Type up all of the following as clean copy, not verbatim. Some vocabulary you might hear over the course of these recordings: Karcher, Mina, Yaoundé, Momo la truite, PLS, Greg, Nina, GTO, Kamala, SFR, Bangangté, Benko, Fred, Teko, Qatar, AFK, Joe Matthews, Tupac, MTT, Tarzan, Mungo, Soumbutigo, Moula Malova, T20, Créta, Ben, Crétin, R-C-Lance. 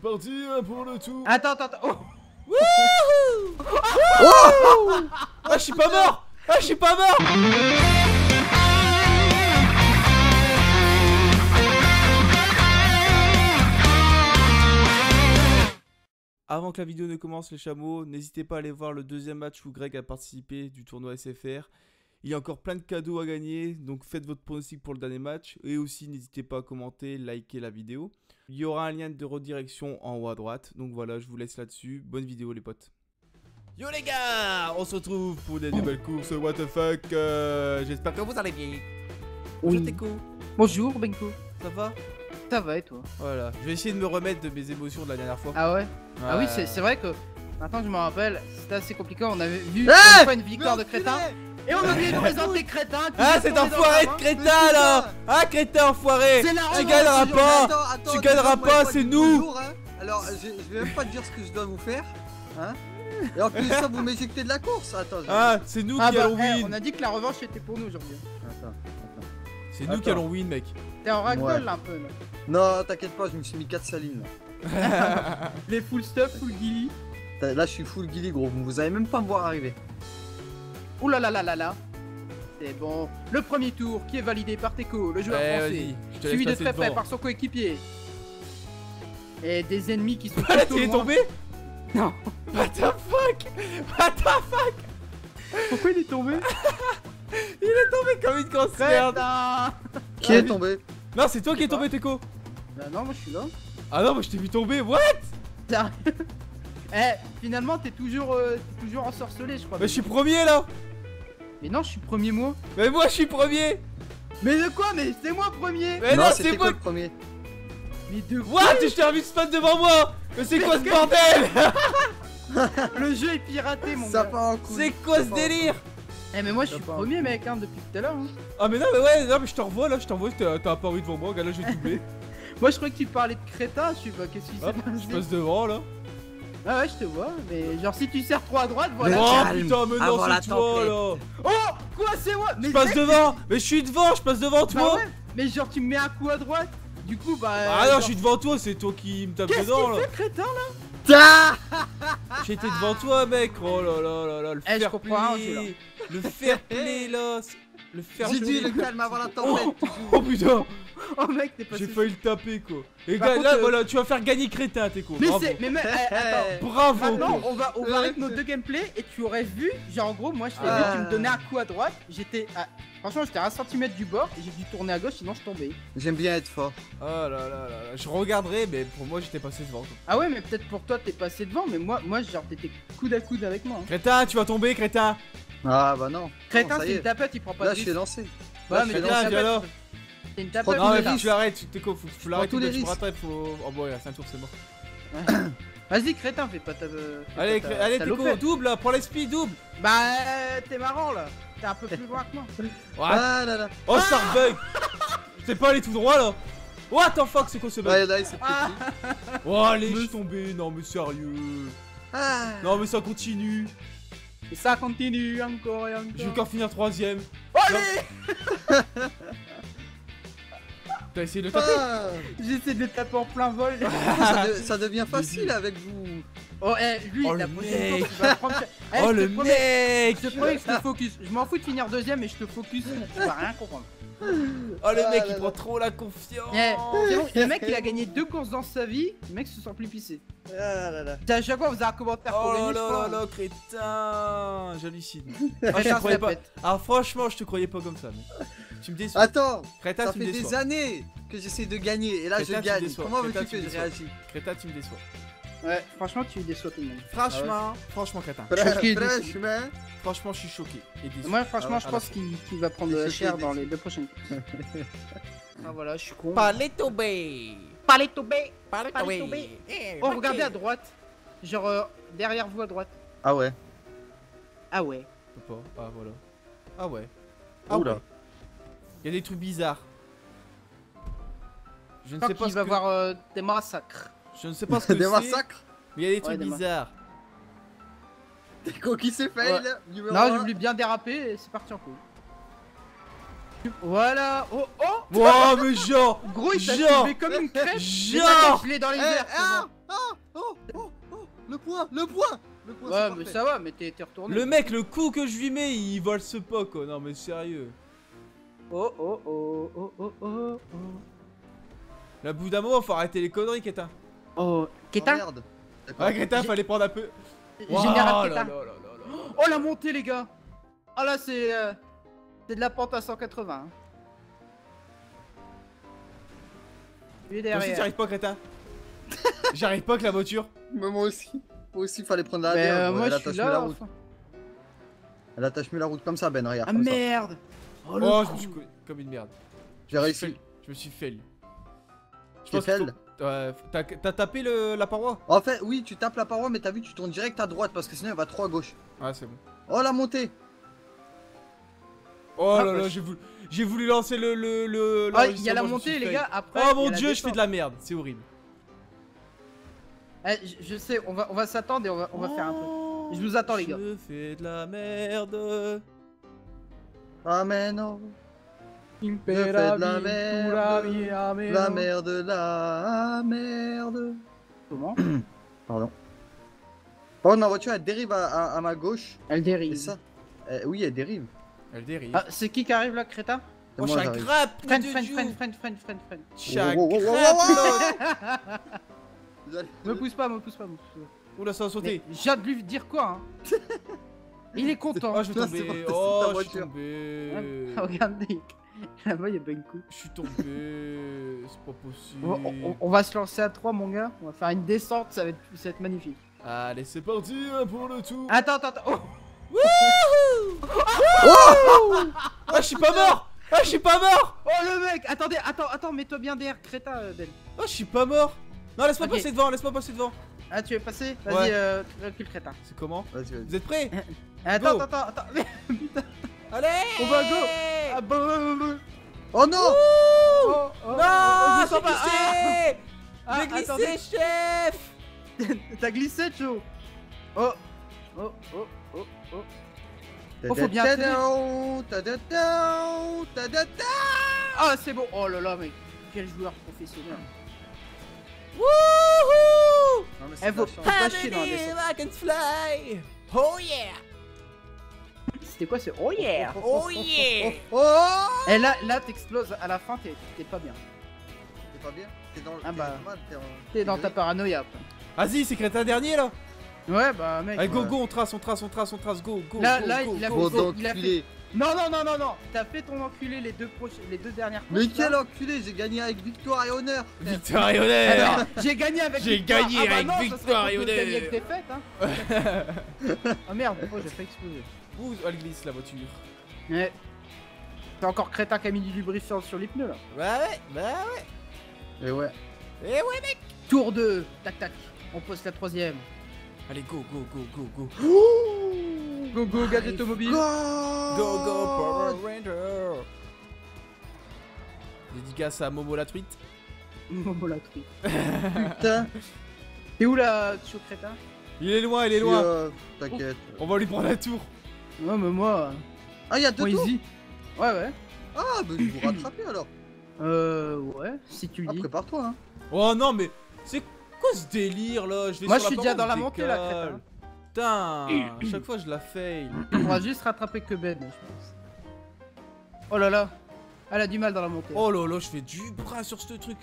Parti pour le tout. Attends. Oh. Wouhou. Oh. Ah, je suis pas mort. Avant que la vidéo ne commence, les chameaux, n'hésitez pas à aller voir le deuxième match où Greg a participé du tournoi SFR. Il y a encore plein de cadeaux à gagner, donc faites votre pronostic pour le dernier match. Et aussi, n'hésitez pas à commenter, liker la vidéo. Il y aura un lien de redirection en haut à droite. Donc voilà, je vous laisse là-dessus. Bonne vidéo les potes. Yo les gars, on se retrouve pour des nouvelles courses, what the fuck. J'espère que vous allez bien. Bonjour Teko. Bonjour Benko. Ça va ? Ça va et toi? Voilà, je vais essayer de me remettre de mes émotions de la dernière fois. Ah ouais? Ah oui, c'est vrai que maintenant que je me rappelle, c'était assez compliqué. On avait vu une fois une victoire de Crétin. Et on a oublié de présenter Crétin. Ah, c'est enfoiré de Crétin là. Ah, Crétin enfoiré. Tu gagneras pas. Tu gagneras pas, c'est nous. Alors, je vais même pas te dire ce que je dois vous faire. Hein? Et en plus, ça, vous m'éjectez de la course. Attends. Ah, c'est nous qui allons win. On a dit que la revanche était pour nous aujourd'hui. C'est nous qui allons win, mec. T'es en ragdoll là un peu là. Non, t'inquiète pas, je me suis mis 4 salines là. Les full stuff, full ghillie. Là, je suis full ghillie, gros. Vous allez même pas me voir arriver. Ouh là là là là là. C'est bon. Le premier tour qui est validé par Teko, le joueur français. Suivi de très près par son coéquipier. Et des ennemis qui sont. Ah, tu es tombé? Non. What the fuck? What the fuck? Pourquoi il est tombé? Il est tombé comme une cancer. Qui est tombé? Non, c'est toi qui es tombé, Teko. Bah non, moi je suis là. Ah non, moi je t'ai vu tomber, what? Eh, finalement t'es toujours ensorcelé, je crois. Mais je suis premier là. Mais non, je suis premier moi. Mais moi je suis premier. Mais de quoi? Mais c'est moi premier. Mais non, c'est moi le premier. Mais de quoi? What? Je t'ai revu spawn devant moi. Mais c'est quoi ce bordel? Le jeu est piraté, mon gars. C'est quoi ce délire? Eh mais moi je suis premier mec hein, depuis tout à l'heure hein. Ah mais non mais ouais, non mais je te revois là, t'as apparu devant moi, regarde là j'ai doublé. Moi je croyais que tu parlais de Créta, je sais pas, qu'est-ce qui s'est passé. Je passe devant là. Ah ouais je te vois, mais genre si tu serres trop à droite, voilà. Mais oh calme. Putain mais non c'est toi là. Oh quoi c'est moi? Je passe devant, mais je suis devant, je passe devant toi ouais. Mais genre tu me mets un coup à droite, du coup bah... Ah non genre... je suis devant toi, c'est toi qui me tape dedans là. Qu'est-ce qu'il fait Crétin là? J'étais devant toi mec, oh là là là là, le fair play, le fair play là, le fair play. J'ai dit le calme avant la tempête. Oh putain, oh mec t'es passé. J'ai failli le taper quoi. Et là voilà, tu vas faire gagner Crétin Teko. Mais c'est, mais attends, bravo. Maintenant on va arrêter nos deux gameplays et tu aurais vu, genre en gros moi je t'ai vu, tu me donnais un coup à droite, j'étais, franchement j'étais à 1 cm du bord et j'ai dû tourner à gauche sinon je tombais. J'aime bien être fort. Oh là là là là, je regarderai mais pour moi j'étais passé devant. Ah ouais mais peut-être pour toi t'es passé devant mais moi genre t'étais coude à coude avec moi. Crétin tu vas tomber Crétin. Ah bah non. Crétin c'est une tapette, il prend pas de risque. Là je suis lancé. Bah mais alors. C'est une tapette. Non mais tu l'arrêtes, Teko, faut que tu l'arrêtes, tu me rattrapes, faut... Oh bon c'est un tour c'est mort. Vas-y Crétin fais pas ta... Allez Teko, double là, prends l'esprit double. Bah t'es marrant là. T'es un peu plus loin que moi. Ah là là. Oh ça rebug. T'es pas allé tout droit là. What the fuck c'est quoi ce bug? Ouais là il s'est pété. Oh allez je suis tombé, non mais sérieux. Non mais ça continue. Et ça continue encore et encore. Je vais encore finir 3ème. Allez. T'as essayé de le taper? J'essaie de le taper en plein vol. Ça devient facile avec vous. Oh lui il a posé une course, il va prendre... Oh le mec. Je te promets que je te focus. Je m'en fous de finir 2ème mais je te focus. Tu vas rien comprendre. Oh le mec il prend trop la confiance. Le mec il a gagné 2 courses dans sa vie. Le mec se sent plus pissé. T'as chaque fois vous avez un commentaire pour gagner. Oh là là Crétin. J'hallucine. Ah franchement je te croyais pas comme ça. Tu me déçois. Attends Crétin, ça fait des années que j'essaie de gagner. Et là je gagne. Comment veux-tu que je réagisse? Crétin tu me déçois. Ouais franchement tu me déçois tout le monde. Franchement Crétin. Franchement je suis choqué. Moi franchement je pense qu'il va prendre cher dans les 2 prochaines courses. Ah voilà je suis con. Palais tombé. Oh regardez à droite. Genre derrière vous à droite. Ah ouais. Ah ouais. Ah voilà. Ah ouais. Ah oula. Il y a des trucs bizarres. Je ne sais pas. Il va y avoir des massacres. Je ne sais pas ce que c'est. Des massacres. Mais il y a des trucs bizarres. Teko qui s'est fail. Non j'ai voulu bien déraper et c'est parti en couille. Voilà. Oh oh. Wow mais genre. Gros il s'est fait comme une crêpe. Genre. Je l'ai dans les airs. Oh, oh, le point. Ouais, mais ça va, mais t'es retourné. Le mec, le coup que je lui mets, il vole ce pot, quoi. Non, mais sérieux. Oh, oh, oh, oh, oh, oh, oh. Là, bout d'un moment, faut arrêter les conneries, Crétin. Oh, Crétin. Ouais, Crétin, fallait prendre un peu. Wow, général Crétin. Oh, la montée, les gars. Ah, là, c'est. C'est de la pente à 180. Hein. Lui derrière. Moi aussi, j'y arrive pas, Crétin. J'arrive pas avec la voiture. Mais moi aussi. Moi aussi, il fallait prendre la dernière. Moi, je suis là, la route. Enfin. Elle a tâché la route comme ça, Ben, regarde. Ah comme merde ça. Oh, je me suis comme une merde. J'ai réussi. Je me suis fail. Je t'ai fail. T'as tapé la paroi. En fait, oui, tu tapes la paroi, mais t'as vu, tu tournes direct à droite parce que sinon, elle va trop à gauche. Ouais, c'est bon. Oh, la montée. Oh là là, j'ai voulu lancer le ah, il y a la montée, les gars. Après, oh mon dieu, je fais de la merde. C'est horrible. Eh, je sais, on va s'attendre et on va faire un truc. Je vous attends, les gars. Je fais de la merde. Ah, mais non. Je fais de la merde. La merde, la merde. Comment? Pardon. Par contre, ma voiture, elle dérive à ma gauche. Elle dérive. C'est ça? Oui, elle dérive. Elle dérive. Ah, c'est qui arrive là, Crétin? Oh, je suis un crap. Friend. Je suis un crap. Me pousse pas. Oula, ça a sauté. J'ai hâte de lui dire quoi, hein. Il est content. Ah, je vais tomber. Oh, je suis tombé. Regardez, là-bas, il y a Benko. Je suis tombé. C'est pas possible. On va se lancer à 3, mon gars. On va faire une descente, ça va être magnifique. Allez, c'est parti pour le tour. Attends. Oh. Wouhou. Ah, je suis pas mort. Ah, je suis pas mort. Oh, le mec. Attends, mets-toi bien derrière, Créta, Ben. Ah, je suis pas mort. Non, laisse-moi passer devant, laisse-moi passer devant. Ah, tu veux passer? Vas-y, ouais. Recule, Crétin. C'est comment? Vas-y. Vous êtes prêts? Attends. Putain. Allez. On va go. Ah, oh non. Oh, non, j'ai glissé. J'ai glissé, chef. T'as glissé, Joe. Oh. Oh, faut bien atterrir. Ah, c'est bon. Oh là là, mec. Quel joueur professionnel. Wouhou! Elle vaut pas chier dans la descente. Oh yeah! C'était quoi ce oh yeah? Oh yeah! Et là t'exploses, à la fin t'es pas bien. T'es pas bien? T'es dans le. Ah bah. T'es dans ta paranoïa. Vas-y, c'est Crétin dernier là! Ouais bah mec. Allez, go, on trace, go! Là, il a fait. Non, t'as fait ton enculé les deux dernières fois. Mais quel enculé, j'ai gagné avec victoire et honneur. Victoire et honneur. J'ai gagné avec défaite, hein. Oh merde, j'ai fait exploser. Ouh, elle glisse la voiture. Ouais. T'as encore Crétin qui a mis du lubrifiant sur les pneus là. Bah ouais. Et ouais mec. Tour 2, tac, on pose la 3ème. Allez, go. Go, gadget mobile. Go, Power Ranger. Dédicace à Momo la truite. Putain. T'es où là, sur Crétin? Il est loin. T'inquiète. On va lui prendre la tour. Ouais, mais moi. Ah, y'a 2 tours. Ouais. Ah, bah il vous rattraper alors. Ouais, si tu le dis. Prépare-toi, hein. Oh non, mais c'est quoi ce délire là? Moi, je suis déjà dans la montée là, Crétin. Putain, à chaque fois je la fail. On va juste rattraper que Ben, je pense. Oh là là, elle a du mal dans la montée. Oh là là, je fais du bras sur ce truc.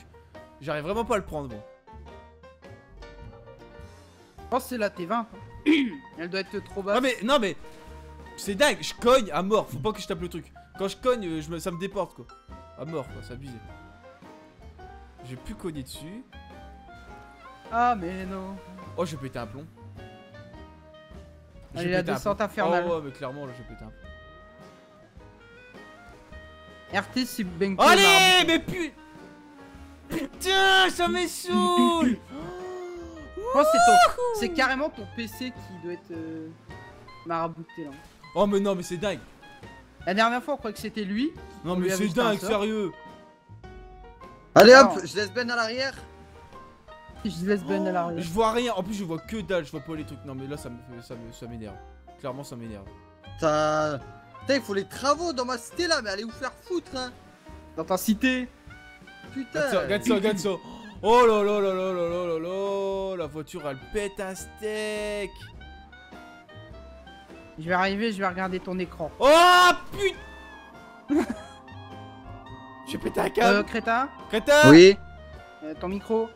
J'arrive vraiment pas à le prendre, bon. Je pense que c'est la T20. Elle doit être trop basse. Non mais, c'est dingue, je cogne à mort. Faut pas que je tape le truc. Quand je cogne, ça me déporte quoi. À mort quoi, c'est abusé. J'ai pu cogner dessus. Ah mais non. Oh, je vais péter un plomb. Allez, la descente infernale. Oh ouais, mais clairement là j'ai pété un peu. RT c'est Benko. Allez, mais putain, ça me saoule. Oh, c'est carrément ton PC qui doit être marabouté là. Oh mais non, mais c'est dingue. La dernière fois on croyait que c'était lui. Non mais c'est dingue, sérieux. Allez hop, je laisse Ben à l'arrière. Je vois rien, en plus je vois que dalle, je vois pas les trucs. Non mais là ça m'énerve. Clairement ça m'énerve. Putain, il faut les travaux dans ma cité là, mais allez vous faire foutre hein. Dans ta cité. Putain. Regarde ça. Oh là là là là là là là là. La voiture elle pète un steak. Je vais arriver, je vais regarder ton écran. Oh putain. J'ai pété un câble. Crétin. Crétin. Oui. Ton micro.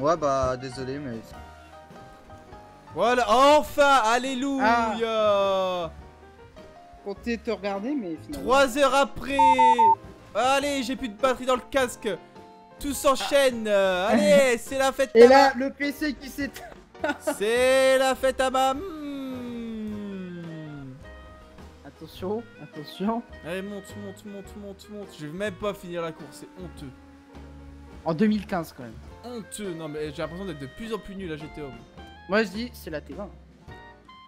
Ouais bah désolé mais... Voilà, enfin, alléluia. Comptez te regarder mais finalement... 3 heures après. Allez, j'ai plus de batterie dans le casque. Tout s'enchaîne. Allez, c'est la fête. Et là, le PC qui s'éteint. C'est la fête à maman. Attention, attention. Allez, monte, monte, monte, monte, monte. Je vais même pas finir la course, c'est honteux. En 2015 quand même. Honteux, non mais j'ai l'impression d'être de plus en plus nul à GTO. Moi je dis, c'est la T20.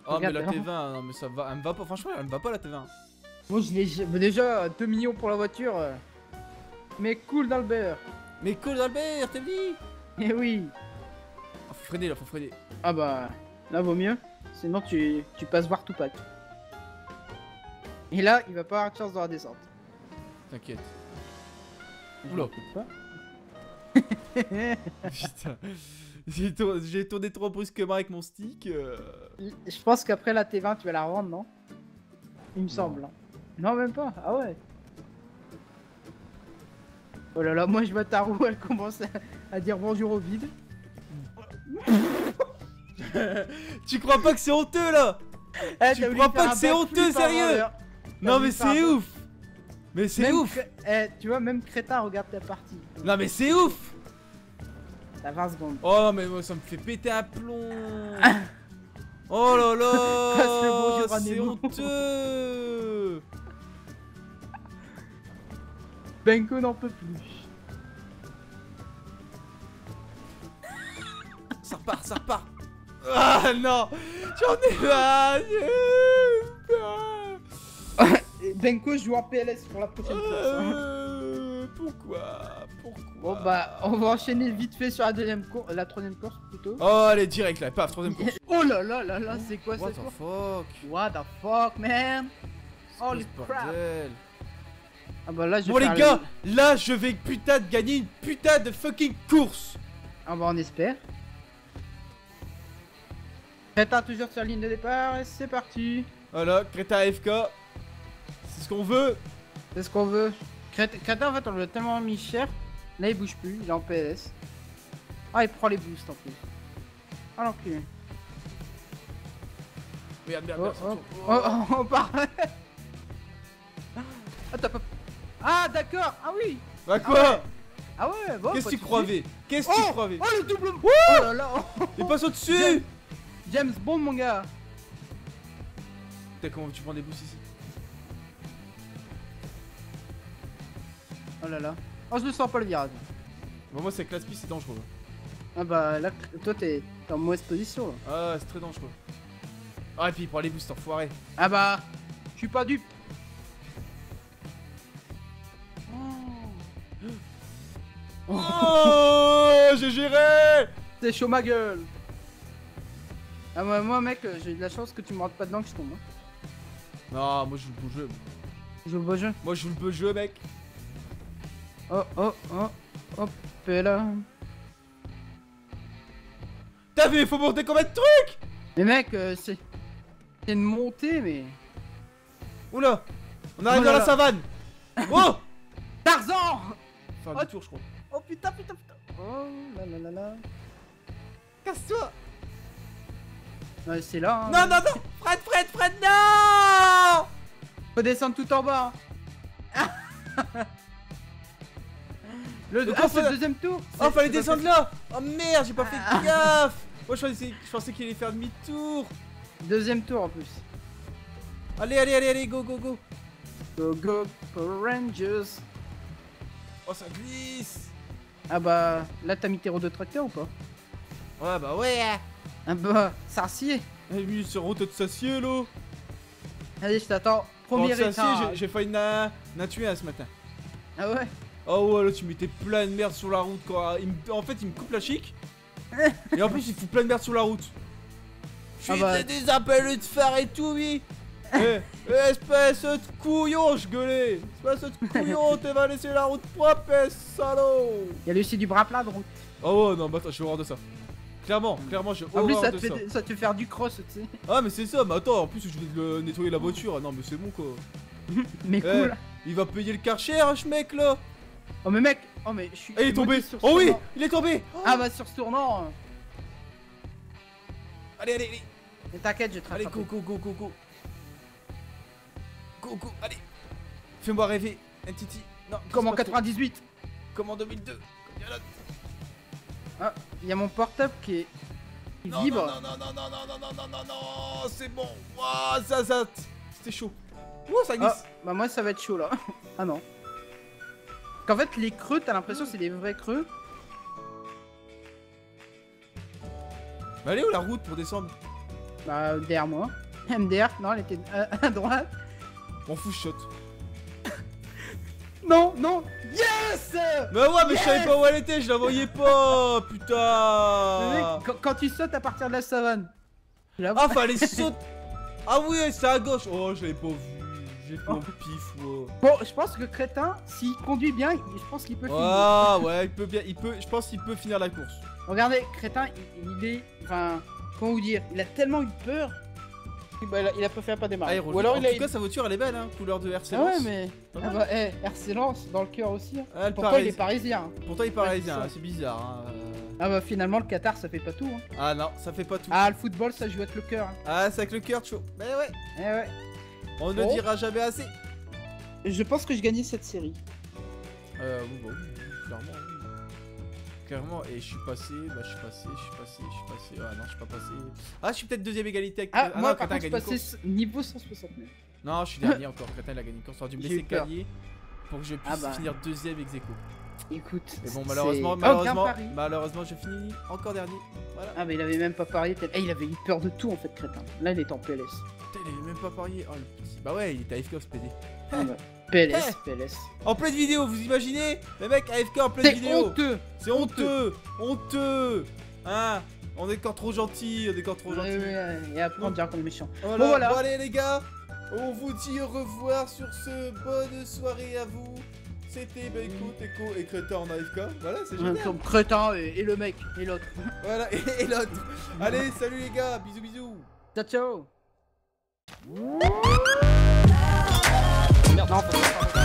Oh mais la T20, non mais ça va, elle me va pas, franchement elle me va pas la T20. Moi je l'ai déjà 2 millions pour la voiture. Mais cool d'Albert. Mais cool d'Albert, t'es dit. Eh oui. Oh, faut freiner là, faut freiner. Ah bah là vaut mieux, sinon tu passes voir Tupac. Et là, il va pas avoir de chance dans la descente. T'inquiète. Oula. Putain. J'ai tourné trop brusquement avec mon stick. Je pense qu'après la T20, tu vas la revendre, non? Il me semble. Hein. Non, même pas. Ah ouais. Oh là là, moi je vois ta roue, elle commence à dire bonjour au vide. Tu crois pas que c'est honteux là? Eh, tu crois pas que c'est honteux, sérieux? Non mais c'est ouf. Mais c'est ouf. Eh, tu vois, même Crétin regarde ta partie. Non mais c'est ouf. T'as 20 secondes. Oh non mais moi ça me fait péter un plomb. Oh là là. C'est honteux. Benko n'en peut plus. Ça repart, ça repart. Ah non. J'en ai pas. Benko joue en PLS pour la prochaine course. Pourquoi? Bon bah on va enchaîner vite fait sur la deuxième course, la troisième course plutôt. Oh allez direct là, paf, troisième course. Oh là là là là, c'est quoi cette course? What the fuck man? Holy crap. Ah bah là, je vais faire les gars, là je vais putain de gagner une putain de fucking course. Ah bah on espère. Crétin toujours sur la ligne de départ et c'est parti. Voilà, Crétin AFK. C'est ce qu'on veut. C'est ce qu'on veut. Crétin en fait on l'a tellement mis cher. Là il bouge plus, il est en PLS. Ah il prend les boosts en plus. Ah l'enculé. Regarde, regarde, on part. Ah t'as pas... Ah d'accord, ah oui. Bah quoi? Ah ouais, bon. Qu'est-ce que tu crois, V? Qu'est-ce que tu crois, V? Oh le double. Oh là là. Il passe au-dessus. James Bond mon gars. Putain comment tu prends des boosts ici? Oh là là. Oh je ne sens pas le virage. Bon moi c'est que la speed c'est dangereux. Ah bah là toi t'es en mauvaise position là. Ah c'est très dangereux. Ah et puis il prend les boosts enfoiré. Ah bah je suis pas dupe. Oh, oh j'ai géré. C'est chaud ma gueule. Ah moi mec, j'ai de la chance que tu me rentres pas dedans que je tombe. Hein. Non, moi je joue le beau jeu. Je joue le beau jeu. Moi je joue le beau jeu mec. Oh oh oh hop et là. T'as vu, il faut monter combien de trucs? Mais mec, c'est une montée mais. Oula, on arrive dans la savane. Oh Tarzan. Enfin oh, tour je crois. Oh putain putain putain. Oh là là là là. Casse-toi. Ouais, c'est là. Hein, non, non, non, Fred, Fred, Fred, non. Faut descendre tout en bas. Hein. C'est le deuxième tour. Oh, fallait descendre là. Oh merde, j'ai pas fait de gaffe. Moi, je pensais qu'il allait faire demi-tour. Deuxième tour en plus. Allez, allez, allez, allez, go, go, go. Go, go, Power Rangers. Oh, ça glisse. Ah bah, là, t'as mis tes roues de tracteur ou pas? Ouais, bah ouais. Ah bah, sarcier. Eh oui, c'est route de sarcier, l'eau. Allez, je t'attends. Premier état. J'ai failli na tuer ce matin. Ah ouais? Oh ouais, là, tu mettais plein de merde sur la route, quoi. En fait, il me coupe la chic. Et en plus, il fout plein de merde sur la route. Putain, des appels de phare et tout, oui. Espèce de couillon, je gueulais. Espèce de couillon, t'es va laisser la route propre, salaud. Il y a lui aussi du bras plat de route. Oh non, bah attends, je suis horreur de ça. Clairement, j'ai horreur de ça. En plus, ça te fait faire du cross, tu sais. Ah, mais c'est ça, mais attends, en plus, je vais nettoyer la voiture. Non, mais c'est bon quoi. Mais cool. Il va payer le karcher, ce mec là. Oh, mais mec, oh, mais je suis. Il est tombé. Oh oui, il est tombé. Ah, bah sur ce tournant. Allez, allez, allez. Mais t'inquiète, je travaille. Allez, go, go, go, go, go. Go, go, allez. Fais-moi rêver, MTT. Non, comme en 98. Comme en 2002. Ah, il y a mon portable qui est libre. Non, c'est bon. Waouh, ça, c'était chaud. Ouh, ça glisse. Bah, moi, ça va être chaud là. Ah non. Qu'en fait, les creux, t'as l'impression c'est des vrais creux. Bah, elle est où la route pour descendre? Bah, derrière moi. MDR, non, elle était à droite. On fout shot. Non, non. Yes. Mais ouais, mais yes, je savais pas où elle était, je la voyais pas. Putain. Mec, quand tu sautes à partir de la savane. Ah, fallait sauter. Ah oui, c'est à gauche. Oh, je l'avais pas vu. J'ai fait mon pif. Wow. Bon, je pense que Crétin, s'il conduit bien, je pense qu'il peut finir. Ah ouais, il peut bien, je pense qu'il peut finir la course. Regardez, Crétin, il est, enfin, comment vous dire, il a tellement eu peur. Bah, il a préféré pas démarrer. Ou alors, en tout cas, sa voiture elle est belle, hein, couleur de R-C-Lance. Ah ouais, mais. Ah bah, hey, R-C-Lance dans le cœur aussi. Hein. Ah, pourtant, il est parisien. Pourtant, il est parisien, ouais, c'est bizarre. Hein. Ah bah, finalement, le Qatar ça fait pas tout. Hein. Ah non, ça fait pas tout. Ah, le football ça joue avec le cœur. Hein. Ah, c'est avec le cœur, tu vois. Mais ouais. Eh ouais. On ne dira jamais assez. Je pense que je gagnais cette série. Oui, bah, oui, clairement. Clairement, et je suis passé, je suis passé, ah non, je suis pas passé. Ah, je suis peut-être deuxième égalité avec... Ah, moi, non, Crétin, par contre, je suis passé niveau 169. Non, je suis dernier encore, Crétin, il a gagné une course, il aurait dû me laisser gagner pour que je puisse finir deuxième ex aequo. Écoute, mais bon, malheureusement, je finis encore dernier, voilà. Ah, mais il avait même pas parié, eh, il avait eu peur de tout, en fait, Crétin. Là, il est en PLS. Putain, il avait même pas parié, oh, le petit... Bah ouais, il était AFK au PD. Ah, bah. PLS, hey, PLS. En pleine vidéo, vous imaginez? Les mecs AFK en pleine vidéo. C'est honteux. C'est honteux. Honteux. Hein? On est encore trop gentils. Et après on dira qu'on est méchant. Voilà. Bon, voilà. Bon, allez les gars, on vous dit au revoir sur ce. Bonne soirée à vous. C'était Benko, Teko et Crétin en AFK. Voilà, c'est génial. Comme Crétin et le mec. Et l'autre. Voilà, et l'autre. Allez, salut les gars. Bisous, bisous. Ciao, ciao. Merde, non,